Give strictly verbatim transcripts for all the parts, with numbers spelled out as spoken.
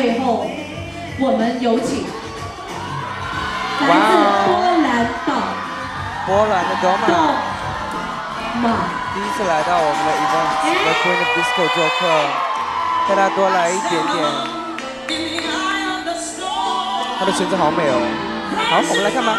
最后，我们有请来自波兰的波兰的 Doma， 第一次来到我们的 event The Queen of Disco 做客，带她多来一点点。她的裙子好美哦，好，我们来看吧。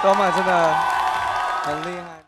Doma真的很厉害。